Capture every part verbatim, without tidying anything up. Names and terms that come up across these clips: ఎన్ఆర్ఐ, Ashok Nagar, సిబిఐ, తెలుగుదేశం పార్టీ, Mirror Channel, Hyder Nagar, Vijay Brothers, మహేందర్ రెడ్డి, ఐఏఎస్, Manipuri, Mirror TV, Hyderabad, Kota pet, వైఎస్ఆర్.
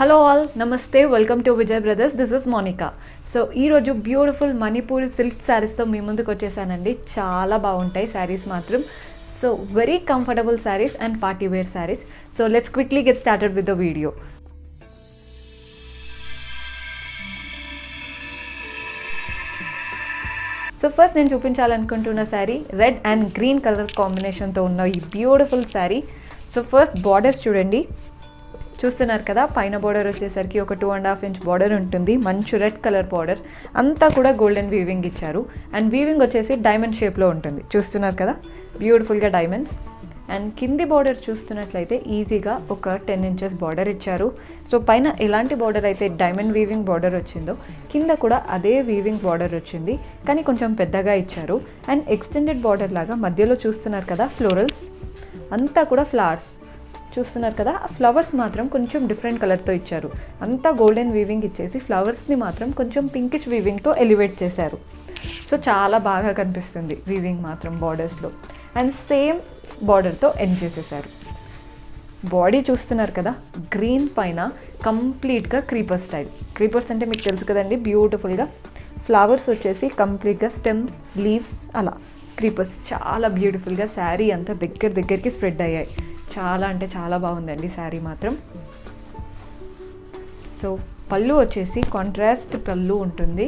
Hello all, Namaste, welcome to Vijay Brothers. This is Monica. So, ee roju beautiful Manipuri silk sarees tho mee munduku vachesanu. Chaala baaguntayi sarees matram. So, very comfortable sarees and party wear sarees. So, let's quickly get started with the video. So first nenu chupinchalanukuntunna saree red and green color combination tho unna ee beautiful saree. So first borders chudandi. చూస్తున్నారు కదా పైన border వచ్చేసరికి ఒక two and a half inch border ఉంటుంది. మంచి red colour border, అంతా కూడా golden weaving ఇచ్చారు. అండ్ వీవింగ్ వచ్చేసి డైమండ్ షేప్ లో ఉంటుంది. చూస్తున్నారు కదా బ్యూటిఫుల్ గా డైమండ్స్. అండ్ కింది బోర్డర్ చూస్తున్నట్లయితే ఈజీగా ఒక ten inches బోర్డర్ ఇచ్చారు. సో పైన ఎలాంటి బోర్డర్ అయితే డైమండ్ వీవింగ్ బోర్డర్ వచ్చిందో కింద కూడా అదే వీవింగ్ బోర్డర్ వచ్చింది, కానీ కొంచెం పెద్దగా ఇచ్చారు. అండ్ ఎక్స్టెండెడ్ బోర్డర్ లాగా మధ్యలో చూస్తున్నారు కదా ఫ్లోరల్స్, అంతా కూడా ఫ్లవర్స్. చూస్తున్నారు కదా ఫ్లవర్స్ మాత్రం కొంచెం డిఫరెంట్ కలర్తో ఇచ్చారు. అంతా గోల్డెన్ వీవింగ్ ఇచ్చేసి ఫ్లవర్స్ని మాత్రం కొంచెం పింకిష్ వీవింగ్తో ఎలివేట్ చేశారు. సో చాలా బాగా కనిపిస్తుంది వీవింగ్ మాత్రం బార్డర్స్లో. అండ్ సేమ్ బార్డర్తో ఎండ్ చేసేసారు. బాడీ చూస్తున్నారు కదా గ్రీన్ పైన కంప్లీట్గా క్రీపర్ స్టైల్. క్రీపర్స్ అంటే మీకు తెలుసు కదండి, బ్యూటిఫుల్గా ఫ్లవర్స్ వచ్చేసి కంప్లీట్గా స్టెమ్స్, లీవ్స్, అలా క్రీపర్స్ చాలా బ్యూటిఫుల్గా శారీ అంతా దగ్గర దగ్గరికి స్ప్రెడ్ అయ్యాయి. చాలా అంటే చాలా బాగుందండి శారీ మాత్రం. సో పళ్ళు వచ్చేసి కాంట్రాస్ట్ పళ్ళు ఉంటుంది.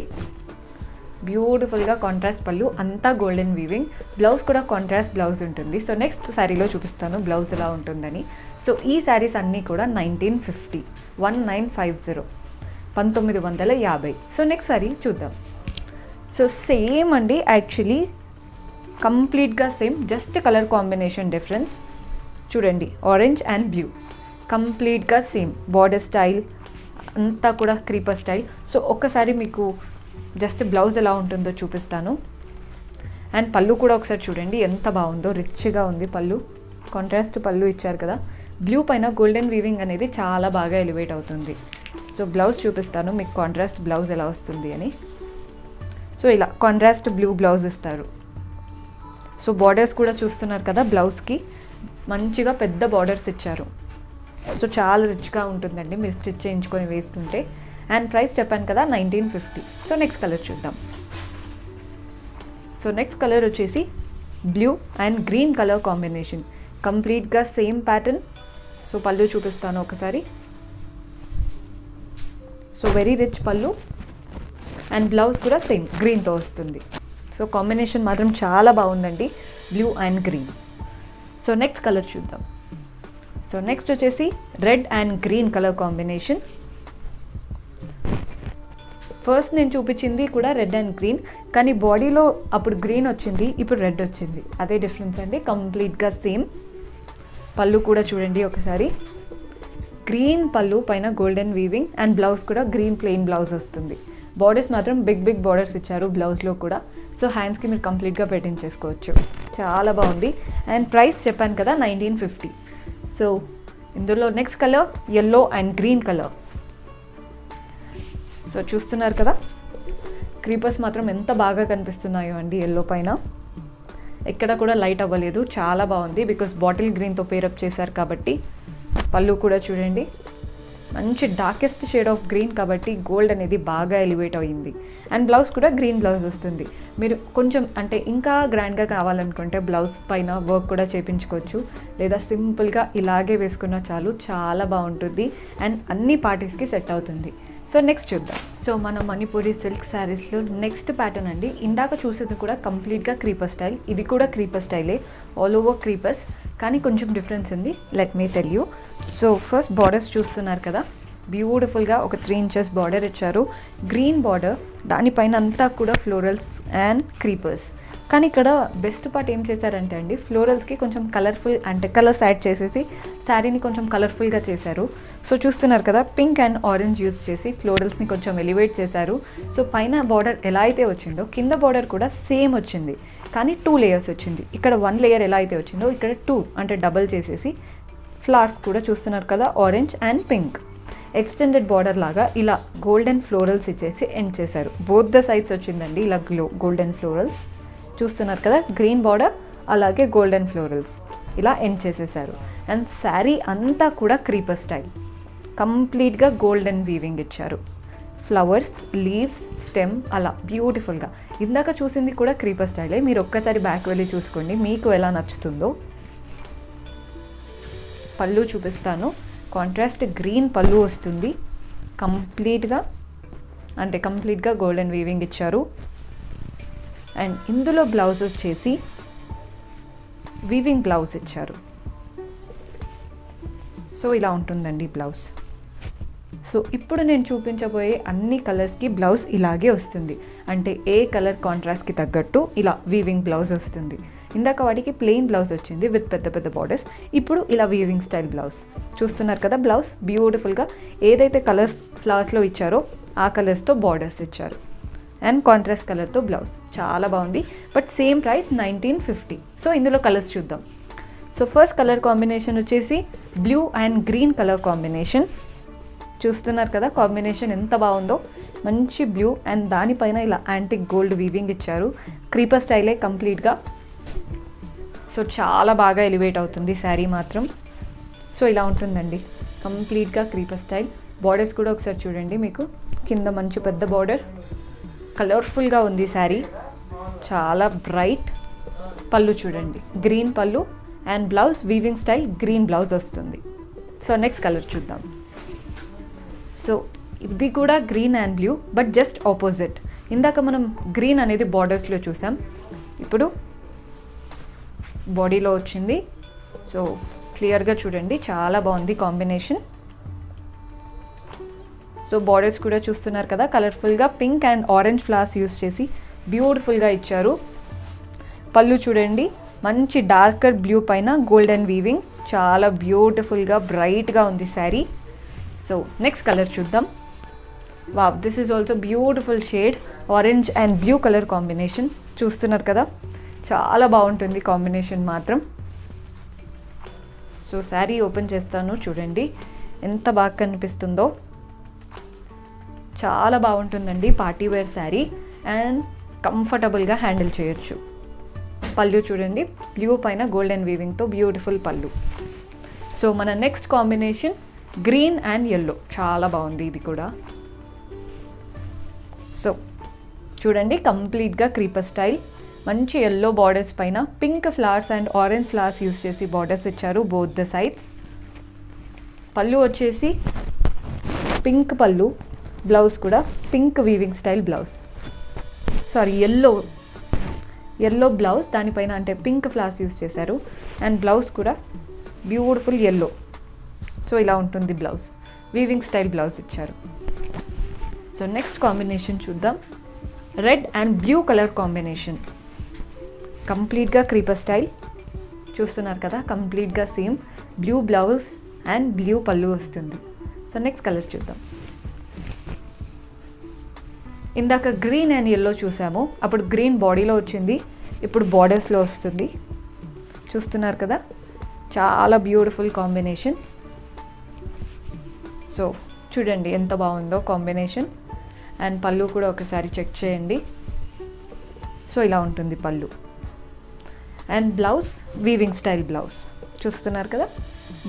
బ్యూటిఫుల్గా కాంట్రాస్ట్ పళ్ళు, అంతా గోల్డెన్ వీవింగ్. బ్లౌజ్ కూడా కాంట్రాస్ట్ బ్లౌజ్ ఉంటుంది. సో నెక్స్ట్ శారీలో చూపిస్తాను బ్లౌజ్ ఎలా ఉంటుందని. సో ఈ శారీస్ అన్నీ కూడా nineteen fifty, one nine five zero, పంతొమ్మిది వందల యాభై. సో నెక్స్ట్ శారీ చూద్దాం. సో సేమ్ అండి, యాక్చువల్లీ కంప్లీట్గా same, just colour combination difference. చూడండి ఆరెంజ్ అండ్ బ్లూ కంప్లీట్గా సేమ్. బార్డర్ స్టైల్ అంతా కూడా క్రీపర్ స్టైల్. సో ఒక్కసారి మీకు జస్ట్ బ్లౌజ్ ఎలా ఉంటుందో చూపిస్తాను. అండ్ పళ్ళు కూడా ఒకసారి చూడండి ఎంత బాగుందో, రిచ్గా ఉంది పళ్ళు. కాంట్రాస్ట్ పళ్ళు ఇచ్చారు కదా, బ్లూ పైన గోల్డెన్ వీవింగ్ అనేది చాలా బాగా ఎలివేట్ అవుతుంది. సో బ్లౌజ్ చూపిస్తాను మీకు కాంట్రాస్ట్ బ్లౌజ్ ఎలా వస్తుంది అని. సో ఇలా కాంట్రాస్ట్ బ్లూ బ్లౌజ్ ఇస్తారు. సో బార్డర్స్ కూడా చూస్తున్నారు కదా బ్లౌజ్కి మంచిగా పెద్ద బార్డర్స్ ఇచ్చారు. సో చాలా రిచ్గా ఉంటుందండి మీరు స్టిచ్ చేయించుకొని వేసుకుంటే. అండ్ ప్రైస్ చెప్పాను కదా nineteen fifty. So next colour చూద్దాం. సో నెక్స్ట్ కలర్ వచ్చేసి blue and green colour combination, కంప్లీట్గా సేమ్ ప్యాటర్న్. సో పళ్ళు చూపిస్తాను ఒకసారి. సో వెరీ రిచ్ పళ్ళు. అండ్ బ్లౌజ్ కూడా సేమ్ గ్రీన్తో వస్తుంది. సో కాంబినేషన్ మాత్రం చాలా బాగుందండి blue and green. So next colour చూద్దాం. సో నెక్స్ట్ వచ్చేసి red and green colour combination. First నేను చూపించింది కూడా రెడ్ అండ్ గ్రీన్, కానీ బాడీలో అప్పుడు గ్రీన్ వచ్చింది, ఇప్పుడు రెడ్ వచ్చింది. అదే డిఫరెన్స్ అండి, కంప్లీట్గా సేమ్. పళ్ళు కూడా చూడండి ఒకసారి, గ్రీన్ పళ్ళు పైన గోల్డెన్ వీవింగ్. అండ్ బ్లౌజ్ కూడా గ్రీన్ ప్లెయిన్ బ్లౌజ్ వస్తుంది. బార్డర్స్ మాత్రం బిగ్ బిగ్ బార్డర్స్ ఇచ్చారు బ్లౌజ్లో కూడా. సో హ్యాండ్స్కి మీరు కంప్లీట్గా పెట్టించేసుకోవచ్చు, చాలా బాగుంది. అండ్ ప్రైస్ చెప్పాను కదా నైన్టీన్ ఫిఫ్టీ. సో ఇందులో next colour yellow and green colour. So చూస్తున్నారు కదా క్రీపర్స్ మాత్రం ఎంత బాగా కనిపిస్తున్నాయో అండి. ఎల్లో పైన ఎక్కడ కూడా లైట్ అవ్వలేదు, చాలా బాగుంది. బికాస్ బాటిల్ గ్రీన్తో పేరప్ చేశారు కాబట్టి. పళ్ళు కూడా చూడండి మంచి డార్కెస్ట్ షేడ్ ఆఫ్ గ్రీన్ కాబట్టి గోల్డ్ అనేది బాగా ఎలివేట్ అయింది. అండ్ బ్లౌజ్ కూడా గ్రీన్ బ్లౌజ్ వస్తుంది. మీరు కొంచెం అంటే ఇంకా గ్రాండ్గా కావాలనుకుంటే బ్లౌజ్ పైన వర్క్ కూడా చేయించుకోవచ్చు, లేదా సింపుల్గా ఇలాగే వేసుకున్నా చాలు, చాలా బాగుంటుంది. అండ్ అన్ని పార్టీస్కి సెట్ అవుతుంది. సో నెక్స్ట్ చూద్దాం. సో మన మణిపూరి సిల్క్ శారీస్లో నెక్స్ట్ ప్యాటర్న్ అండి. ఇందాక చూసేది కూడా కంప్లీట్గా క్రీపర్ స్టైల్, ఇది కూడా క్రీపర్ స్టైలే, ఆల్ ఓవర్ క్రీపర్స్, కానీ కొంచెం డిఫరెన్స్ ఉంది. Let me tell you. So first borders చూస్తున్నారు కదా బ్యూటిఫుల్గా ఒక త్రీ ఇంచెస్ బార్డర్ ఇచ్చారు. గ్రీన్ బార్డర్, దానిపైన అంతా కూడా ఫ్లోరల్స్ అండ్ క్రీపర్స్. కానీ ఇక్కడ బెస్ట్ పార్ట్ ఏం చేశారంటే అండి, ఫ్లోరల్స్కి కొంచెం కలర్ఫుల్ అంటే కలర్స్ యాడ్ చేసేసి శారీని కొంచెం కలర్ఫుల్గా చేశారు. సో చూస్తున్నారు కదా పింక్ అండ్ ఆరెంజ్ యూజ్ చేసి ఫ్లోరల్స్ని కొంచెం ఎలివేట్ చేశారు. సో పైన బార్డర్ ఎలా అయితే వచ్చిందో కింద బార్డర్ కూడా సేమ్ వచ్చింది, కానీ టూ లేయర్స్ వచ్చింది. ఇక్కడ వన్ లేయర్ ఎలా అయితే వచ్చిందో ఇక్కడ టూ అంటే డబల్ చేసేసి ఫ్లవర్స్ కూడా చూస్తున్నారు కదా orange and pink. Extended border లాగా ఇలా గోల్డెన్ ఫ్లోరల్స్ ఇచ్చేసి ఎండ్ చేశారు. బోత్ ద సైడ్స్ వచ్చిందండి ఇలా గ్లో గోల్డెన్ ఫ్లోరల్స్. చూస్తున్నారు కదా గ్రీన్ బార్డర్ అలాగే గోల్డెన్ ఫ్లోరల్స్ ఇలా ఎండ్ చేసేసారు. అండ్ శారీ అంతా కూడా creeper style. complete ga golden weaving icharu. Flowers, leaves, stem ala beautiful ga. Indaka chusindi kuda creeper style. Meer okkasari back velli chusukondi meeku ela nachutundo. Pallu chupistanu. Contrast green pallu ostundi. Complete ga ante complete ga golden weaving icharu. And indulo blouses chesi weaving blouse icharu. So ila untundandi blouse. So ఇప్పుడు నేను చూపించబోయే అన్ని colours కి blouse ఇలాగే వస్తుంది. అంటే ఏ colour contrast కి తగ్గట్టు ఇలా వీవింగ్ బ్లౌజ్ వస్తుంది. ఇందాక వాటికి ప్లెయిన్ బ్లౌజ్ వచ్చింది విత్ పెద్ద పెద్ద బోర్డర్స్. ఇప్పుడు ఇలా వీవింగ్ స్టైల్ బ్లౌజ్. చూస్తున్నారు కదా బ్లౌజ్ బ్యూటిఫుల్ గా ఏదైతే కలర్స్ ఫ్లవర్స్ లో ఇచ్చారో ఆ కలర్స్ తో బోర్డర్స్ ఇచ్చారు. అండ్ కాంట్రాస్ట్ కలర్ తో బ్లౌజ్ చాలా బాగుంది. But same price nineteen fifty. So ఇందులో కలర్స్ చూద్దాం. సో ఫస్ట్ కలర్ కాంబినేషన్ వచ్చేసి blue and green colour combination. చూస్తున్నారు కదా కాంబినేషన్ ఎంత బాగుందో. మంచి బ్లూ అండ్ దానిపైన ఇలా యాంటిక్ గోల్డ్ వీవింగ్ ఇచ్చారు. క్రీపర్ స్టైలే కంప్లీట్గా. సో చాలా బాగా ఎలివేట్ అవుతుంది శారీ మాత్రం. సో ఇలా ఉంటుందండి కంప్లీట్గా క్రీపర్ స్టైల్. బార్డర్స్ కూడా ఒకసారి చూడండి మీకు. కింద మంచి పెద్ద బార్డర్, కలర్ఫుల్గా ఉంది శారీ, చాలా బ్రైట్. పళ్ళు చూడండి గ్రీన్ పళ్ళు and blouse weaving style green blouse వస్తుంది. సో నెక్స్ట్ కలర్ చూద్దాం. సో ఇది కూడా green and blue but just opposite. ఇందాక మనం గ్రీన్ అనేది బార్డర్స్లో చూసాం, ఇప్పుడు బాడీలో వచ్చింది. సో క్లియర్గా చూడండి చాలా బాగుంది కాంబినేషన్. సో బార్డర్స్ కూడా చూస్తున్నారు కదా కలర్ఫుల్గా pink and orange flowers use చేసి బ్యూటిఫుల్గా ఇచ్చారు. పళ్ళు చూడండి మంచి డార్కర్ బ్లూ పైన గోల్డెన్ వీవింగ్, చాలా బ్యూటిఫుల్గా బ్రైట్గా ఉంది శారీ. సో నెక్స్ట్ కలర్ చూద్దాం. Wow, this is also beautiful shade orange and blue colour combination. చూస్తున్నారు కదా చాలా బాగుంటుంది కాంబినేషన్ మాత్రం. సో శారీ ఓపెన్ చేస్తాను చూడండి ఎంత బాగా కనిపిస్తుందో. చాలా బాగుంటుందండి పార్టీవేర్ శారీ అండ్ కంఫర్టబుల్గా హ్యాండిల్ చేయొచ్చు. పళ్ళు చూడండి బ్లూ పైన గోల్డెన్ వీవింగ్తో బ్యూటిఫుల్ పళ్ళు. సో మన next combination green and yellow, చాలా బాగుంది ఇది కూడా. సో చూడండి కంప్లీట్గా క్రీపర్ స్టైల్, మంచి ఎల్లో బార్డర్స్ పైన pink flowers and orange flowers use చేసి బార్డర్స్ ఇచ్చారు బోత్ ద సైడ్స్. పళ్ళు వచ్చేసి పింక్ పళ్ళు, బ్లౌజ్ కూడా pink weaving style blouse, sorry yellow yellow blouse దానిపైన అంటే పింక్ ఫ్లవర్స్ యూస్ చేశారు. అండ్ బ్లౌజ్ కూడా బ్యూటిఫుల్ ఎల్లో. సో ఇలా ఉంటుంది బ్లౌజ్, వీవింగ్ స్టైల్ బ్లౌజ్ ఇచ్చారు. సో నెక్స్ట్ కాంబినేషన్ చూద్దాం. Red and blue colour combination, కంప్లీట్గా క్రీపర్ స్టైల్. చూస్తున్నారు కదా కంప్లీట్గా same blue blouse and blue పళ్ళు వస్తుంది. సో నెక్స్ట్ కలర్ చూద్దాం. ఇందాక గ్రీన్ అండ్ ఎల్లో చూసాము, అప్పుడు గ్రీన్ బాడీలో వచ్చింది, ఇప్పుడు బార్డర్స్లో వస్తుంది. చూస్తున్నారు కదా చాలా బ్యూటిఫుల్ కాంబినేషన్. సో చూడండి ఎంత బాగుందో కాంబినేషన్. అండ్ పళ్ళు కూడా ఒకసారి చెక్ చేయండి. సో ఇలా ఉంటుంది పళ్ళు. And blouse weaving style blouse. చూస్తున్నారు కదా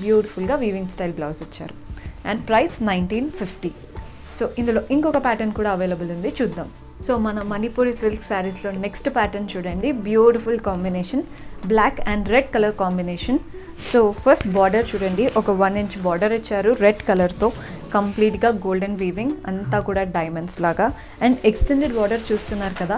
బ్యూటిఫుల్గా వీవింగ్ స్టైల్ బ్లౌజ్ ఇచ్చారు. And price nineteen fifty. So ఇందులో ఇంకొక ప్యాటర్న్ కూడా అవైలబుల్ ఉంది, చూద్దాం. సో మన మణిపూరి సిల్క్ శారీస్లో నెక్స్ట్ ప్యాటర్న్ చూడండి. Beautiful combination black and red colour combination. So first border చూడండి, ఒక వన్ ఇంచ్ బార్డర్ ఇచ్చారు రెడ్ కలర్తో. కంప్లీట్గా గోల్డెన్ వీవింగ్ అంతా కూడా డైమండ్స్ లాగా. అండ్ ఎక్స్టెండెడ్ బార్డర్ చూస్తున్నారు కదా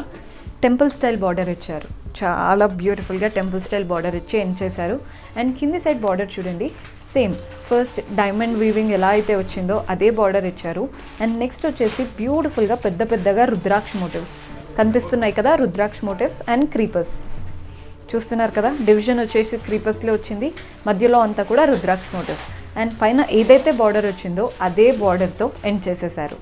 టెంపుల్ స్టైల్ బార్డర్ ఇచ్చారు. చాలా బ్యూటిఫుల్గా టెంపుల్ స్టైల్ బార్డర్ ఇచ్చి ఎండ్ చేశారు. అండ్ కింది సైడ్ బార్డర్ చూడండి సేమ్ ఫస్ట్ డైమండ్ వీవింగ్ ఎలా అయితే వచ్చిందో అదే బార్డర్ ఇచ్చారు. అండ్ నెక్స్ట్ వచ్చేసి బ్యూటిఫుల్గా పెద్ద పెద్దగా రుద్రాక్ష మోటివ్స్ కనిపిస్తున్నాయి కదా, రుద్రాక్ష మోటివ్స్ అండ్ క్రీపర్స్. చూస్తున్నారు కదా డివిజన్ వచ్చేసి క్రీపర్స్లో వచ్చింది, మధ్యలో అంతా కూడా రుద్రాక్ష మోటివ్స్. అండ్ పైన ఏదైతే బార్డర్ వచ్చిందో అదే బార్డర్తో ఎండ్ చేసేసారు.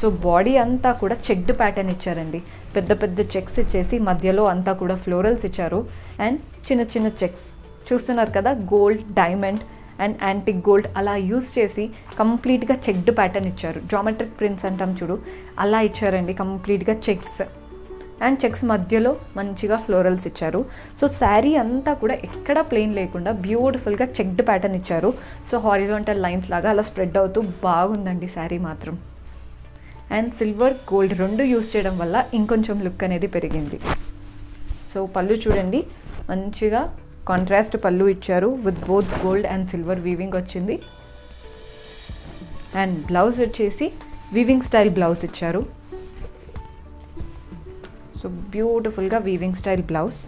సో బాడీ అంతా కూడా చెక్డ్ ప్యాటర్న్ ఇచ్చారండి, పెద్ద పెద్ద చెక్స్ ఇచ్చేసి మధ్యలో అంతా కూడా ఫ్లోరల్స్ ఇచ్చారు అండ్ చిన్న చిన్న చెక్స్. చూస్తున్నారు కదా gold diamond and antique gold అలా యూస్ చేసి కంప్లీట్గా చెక్డ్ ప్యాటర్న్ ఇచ్చారు. జామెట్రిక్ ప్రింట్స్ అంటాం చూడు అలా ఇచ్చారండి కంప్లీట్గా checks. and checks madhyalo manchiga florals icharu. So saree anta kuda ekkada plain lekunda beautiful ga checked pattern icharu. So horizontal lines laga ala spread avutu bagundandi saree matram. And silver gold rendu use cheyadam valla inkoncham look anedi perigindi. So pallu chudandi manchiga contrast pallu icharu with both gold and silver weaving vachindi. And blouse vachesi weaving style blouse icharu. So beautiful ga weaving style blouse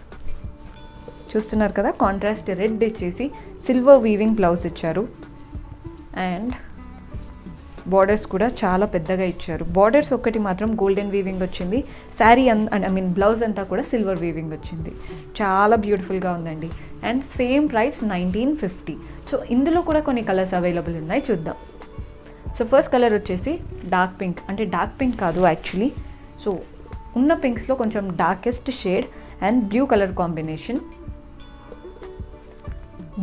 chustunnaru kada, contrast red ichesi silver weaving blouse icharu. And borders kuda chaala peddaga icharu. Borders okati matram golden weaving vachindi. Saree and, and I mean blouse anta kuda silver weaving vachindi. Chaala beautiful ga undandi. And same price nineteen fifty. So indulo kuda konni colors available unnai chuddam. So first color vachesi dark pink, ante dark pink kaadu actually. So unna pinks lo koncham darkest shade and blue color combination.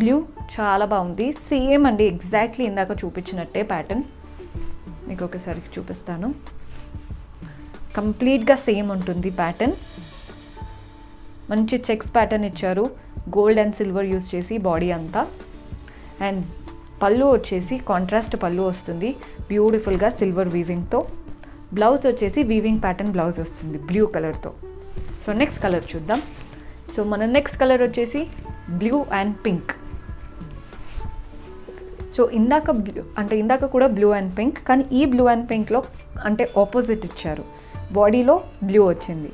Blue chaala baagundi, same andi exactly indaka chupichinatte pattern. మీకు ఒకసారి చూపిస్తాను, కంప్లీట్గా same ఉంటుంది pattern. మంచి checks pattern ఇచ్చారు, gold and silver use చేసి body అంతా. And పళ్ళు వచ్చేసి కాంట్రాస్ట్ పళ్ళు వస్తుంది బ్యూటిఫుల్గా సిల్వర్ వీవింగ్తో. బ్లౌజ్ వచ్చేసి వీవింగ్ ప్యాటర్న్ బ్లౌజ్ వస్తుంది బ్లూ కలర్తో. సో నెక్స్ట్ కలర్ చూద్దాం. సో మన నెక్స్ట్ కలర్ వచ్చేసి బ్లూ అండ్ పింక్. సో ఇందాక బ్లూ అంటే ఇందాక కూడా బ్లూ అండ్ పింక్, కానీ ఈ బ్లూ అండ్ పింక్లో అంటే ఆపోజిట్ ఇచ్చారు. బాడీలో బ్లూ వచ్చింది,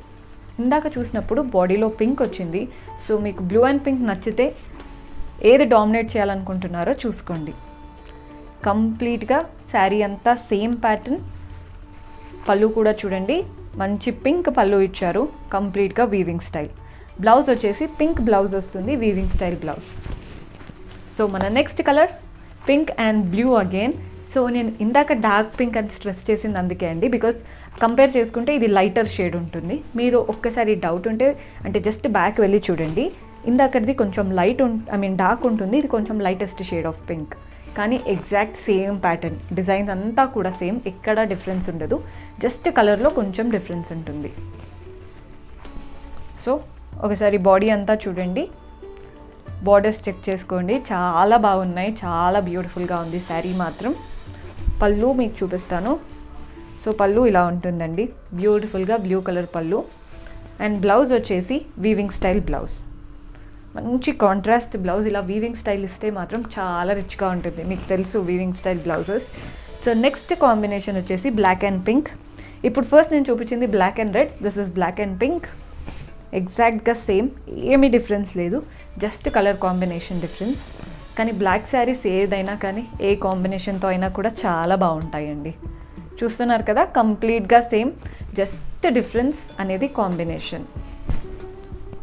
ఇందాక చూసినప్పుడు బాడీలో పింక్ వచ్చింది. సో మీకు బ్లూ అండ్ పింక్ నచ్చితే ఏది డామినేట్ చేయాలనుకుంటున్నారో చూసుకోండి. కంప్లీట్గా శారీ అంతా సేమ్ ప్యాటర్న్. పళ్ళు కూడా చూడండి, మంచి పింక్ పళ్ళు ఇచ్చారు, కంప్లీట్గా వీవింగ్ స్టైల్. బ్లౌజ్ వచ్చేసి పింక్ బ్లౌజ్ వస్తుంది వీవింగ్ స్టైల్ బ్లౌజ్. సో మన next colour pink and blue again. So నేను ఇందాక డార్క్ పింక్ అని స్ట్రెస్ చేసింది అందుకే అండి, బికాజ్ కంపేర్ చేసుకుంటే ఇది లైటర్ షేడ్ ఉంటుంది. మీరు ఒక్కసారి డౌట్ ఉంటే అంటే జస్ట్ బ్యాక్ వెళ్ళి చూడండి, ఇందాకది కొంచెం light um I mean dark ఉంటుంది, ఇది కొంచెం లైటెస్ట్ షేడ్ ఆఫ్ పింక్. కానీ ఎగ్జాక్ట్ సేమ్ ప్యాటర్న్, డిజైన్ అంతా కూడా సేమ్, ఎక్కడా డిఫరెన్స్ ఉండదు, జస్ట్ కలర్లో కొంచెం డిఫరెన్స్ ఉంటుంది. సో ఒకసారి బాడీ అంతా చూడండి, బార్డర్స్ చెక్ చేసుకోండి, చాలా బాగున్నాయి, చాలా బ్యూటిఫుల్గా ఉంది శారీ మాత్రం. పళ్ళు మీకు చూపిస్తాను. సో పళ్ళు ఇలా ఉంటుందండి, బ్యూటిఫుల్గా బ్లూ కలర్ పళ్ళు. అండ్ బ్లౌజ్ వచ్చేసి వీవింగ్ స్టైల్ బ్లౌజ్, మంచి కాంట్రాస్ట్ బ్లౌజ్. ఇలా వీవింగ్ స్టైల్ ఇస్తే మాత్రం చాలా రిచ్గా ఉంటుంది, మీకు తెలుసు weaving style blouses. So next combination వచ్చేసి బ్లాక్ అండ్ పింక్. ఇప్పుడు ఫస్ట్ నేను చూపించింది black and red, this is black and pink. ఎగ్జాక్ట్గా సేమ్, ఏమీ డిఫరెన్స్ లేదు, జస్ట్ కలర్ కాంబినేషన్ డిఫరెన్స్. కానీ బ్లాక్ శారీస్ ఏదైనా కానీ ఏ కాంబినేషన్తో అయినా కూడా చాలా బాగుంటాయండి. చూస్తున్నారు కదా, కంప్లీట్గా సేమ్, జస్ట్ డిఫరెన్స్ అనేది కాంబినేషన్.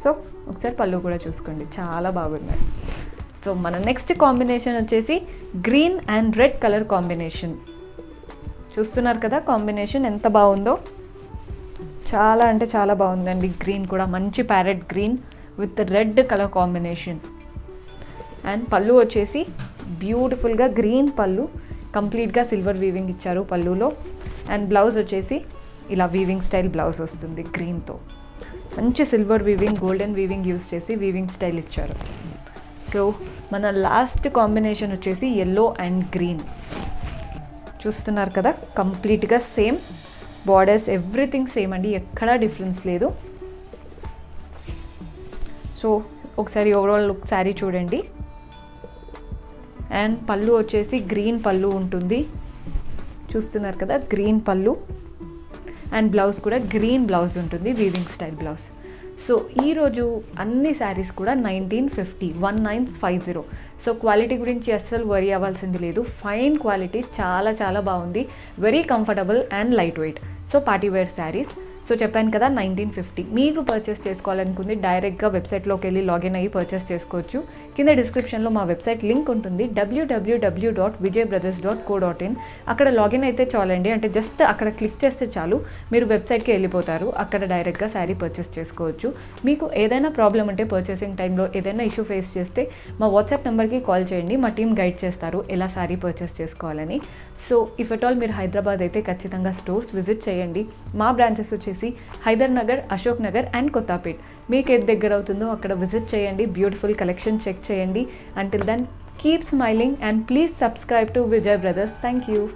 సో ఒకసారి పళ్ళు కూడా చూసుకోండి, చాలా బాగున్నాయి. సో మన నెక్స్ట్ కాంబినేషన్ వచ్చేసి green and red colour combination. చూస్తున్నారు కదా కాంబినేషన్ ఎంత బాగుందో, చాలా అంటే చాలా బాగుందండి. గ్రీన్ కూడా మంచి parrot green with red colour combination. And పళ్ళు వచ్చేసి బ్యూటిఫుల్గా గ్రీన్ పళ్ళు, కంప్లీట్గా సిల్వర్ వీవింగ్ ఇచ్చారు పళ్ళులో. అండ్ బ్లౌజ్ వచ్చేసి ఇలా వీవింగ్ స్టైల్ బ్లౌజ్ వస్తుంది గ్రీన్తో, మంచి silver weaving golden weaving use చేసి వీవింగ్ స్టైల్ ఇచ్చారు. సో మన లాస్ట్ కాంబినేషన్ వచ్చేసి ఎల్లో అండ్ గ్రీన్. చూస్తున్నారు కదా కంప్లీట్గా సేమ్, బార్డర్స్ ఎవ్రీథింగ్ సేమ్ అండి, ఎక్కడా డిఫరెన్స్ లేదు. సో ఒకసారి ఓవరాల్ లుక్ శారీ చూడండి. అండ్ పళ్ళు వచ్చేసి గ్రీన్ పళ్ళు ఉంటుంది, చూస్తున్నారు కదా గ్రీన్ పళ్ళు. అండ్ బ్లౌజ్ కూడా గ్రీన్ బ్లౌజ్ ఉంటుంది వీవింగ్ స్టైల్ బ్లౌజ్. సో ఈరోజు అన్ని శారీస్ కూడా nineteen fifty one nine five zero. So quality గురించి అస్సలు వరీ అవ్వాల్సింది లేదు, ఫైన్ క్వాలిటీ, చాలా చాలా బాగుంది, very comfortable and light weight. So party wear saris. So చెప్పాను కదా నైన్టీన్ ఫిఫ్టీ. మీకు పర్చేస్ చేసుకోవాలనుకుంది డైరెక్ట్గా వెబ్సైట్లోకి వెళ్ళి లాగిన్ అయ్యి పర్చేస్ చేసుకోవచ్చు. కింద డిస్క్రిప్షన్లో మా వెబ్సైట్ లింక్ ఉంటుంది, W W W dot Vijay brothers dot co dot in. అక్కడ లాగిన్ అయితే చాలండి, అంటే జస్ట్ అక్కడ క్లిక్ చేస్తే చాలు, మీరు వెబ్సైట్కి వెళ్ళిపోతారు, అక్కడ డైరెక్ట్గా శారీ పర్చేస్ చేసుకోవచ్చు. మీకు ఏదైనా ప్రాబ్లం ఉంటే పర్చేసింగ్ టైంలో ఏదైనా ఇష్యూ ఫేస్ చేస్తే మా వాట్సాప్ నెంబర్కి కాల్ చేయండి, మా టీం గైడ్ చేస్తారు ఎలా శారీ పర్చేస్ చేసుకోవాలని. So if at all meer Hyderabad aithe kachithanga stores visit cheyandi. Ma branches vachesi Hyder Nagar, Ashok Nagar and Kota Pet. Meek ed daggara avutundo akkada visit cheyandi. Beautiful collection check cheyandi. Until then, keep smiling and please subscribe to Vijay Brothers. Thank you.